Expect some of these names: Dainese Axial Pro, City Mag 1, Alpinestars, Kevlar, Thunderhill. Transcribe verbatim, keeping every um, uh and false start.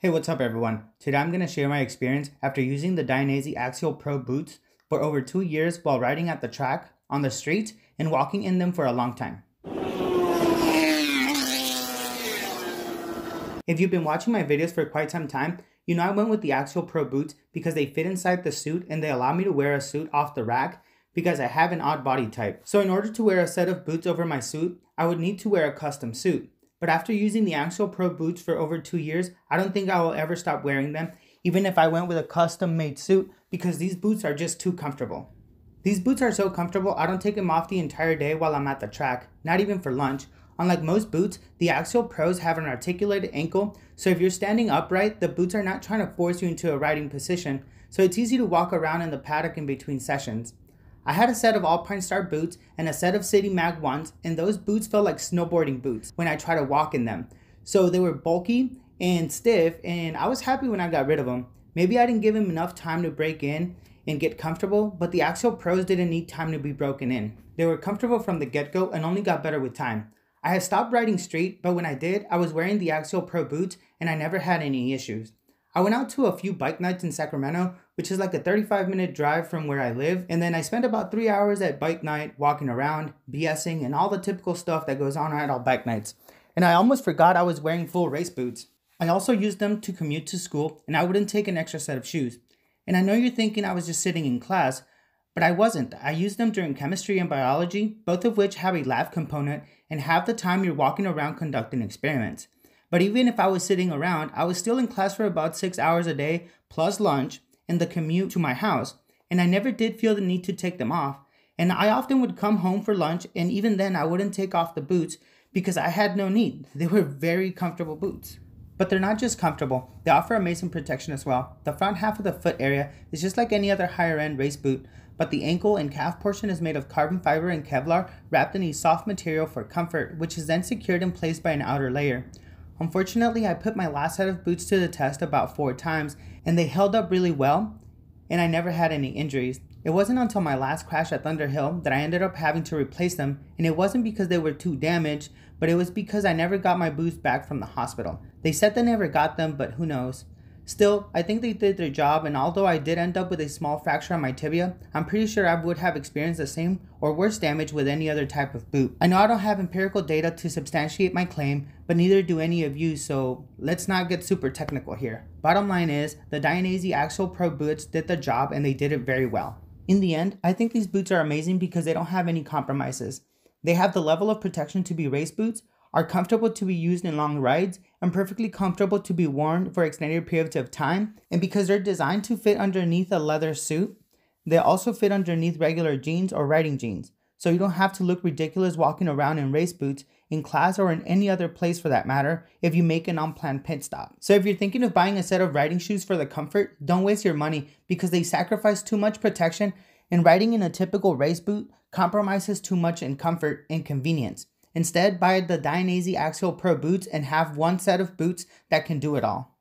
Hey, what's up everyone? Today I'm going to share my experience after using the Dainese Axial Pro boots for over two years while riding at the track, on the street, and walking in them for a long time. If you've been watching my videos for quite some time, you know I went with the Axial Pro boots because they fit inside the suit and they allow me to wear a suit off the rack because I have an odd body type. So in order to wear a set of boots over my suit, I would need to wear a custom suit. But after using the Axial Pro boots for over two years, I don't think I will ever stop wearing them, even if I went with a custom made suit, because these boots are just too comfortable. These boots are so comfortable, I don't take them off the entire day while I'm at the track, not even for lunch. Unlike most boots, the Axial Pros have an articulated ankle, so if you're standing upright, the boots are not trying to force you into a riding position, so it's easy to walk around in the paddock in between sessions. I had a set of Alpinestars boots and a set of City Mag ones, and those boots felt like snowboarding boots when I tried to walk in them. So they were bulky and stiff, and I was happy when I got rid of them. Maybe I didn't give them enough time to break in and get comfortable, but the Axial Pros didn't need time to be broken in. They were comfortable from the get-go and only got better with time. I had stopped riding street, but when I did, I was wearing the Axial Pro boots and I never had any issues. I went out to a few bike nights in Sacramento, which is like a thirty-five minute drive from where I live, and then I spent about three hours at bike night walking around, BSing, and all the typical stuff that goes on at all bike nights. And I almost forgot I was wearing full race boots. I also used them to commute to school, and I wouldn't take an extra set of shoes. And I know you're thinking I was just sitting in class, but I wasn't. I used them during chemistry and biology, both of which have a lab component, and half the time you're walking around conducting experiments. But even if I was sitting around, I was still in class for about six hours a day, plus lunch, and the commute to my house, and I never did feel the need to take them off. And I often would come home for lunch, and even then I wouldn't take off the boots because I had no need. They were very comfortable boots. But they're not just comfortable, they offer amazing protection as well. The front half of the foot area is just like any other higher end race boot, but the ankle and calf portion is made of carbon fiber and Kevlar wrapped in a soft material for comfort, which is then secured in place by an outer layer. Unfortunately, I put my last set of boots to the test about four times, and they held up really well, and I never had any injuries. It wasn't until my last crash at Thunderhill that I ended up having to replace them, and it wasn't because they were too damaged, but it was because I never got my boots back from the hospital. They said they never got them, but who knows. Still, I think they did their job, and although I did end up with a small fracture on my tibia, I'm pretty sure I would have experienced the same or worse damage with any other type of boot. I know I don't have empirical data to substantiate my claim, but neither do any of you, so let's not get super technical here. Bottom line is, the Dainese Axial Pro boots did the job and they did it very well. In the end, I think these boots are amazing because they don't have any compromises. They have the level of protection to be race boots, are comfortable to be used in long rides, and perfectly comfortable to be worn for extended periods of time. And because they're designed to fit underneath a leather suit, they also fit underneath regular jeans or riding jeans. So you don't have to look ridiculous walking around in race boots in class or in any other place for that matter if you make an unplanned pit stop. So if you're thinking of buying a set of riding shoes for the comfort, don't waste your money because they sacrifice too much protection, and riding in a typical race boot compromises too much in comfort and convenience. Instead, buy the Dainese Axial Pro boots and have one set of boots that can do it all.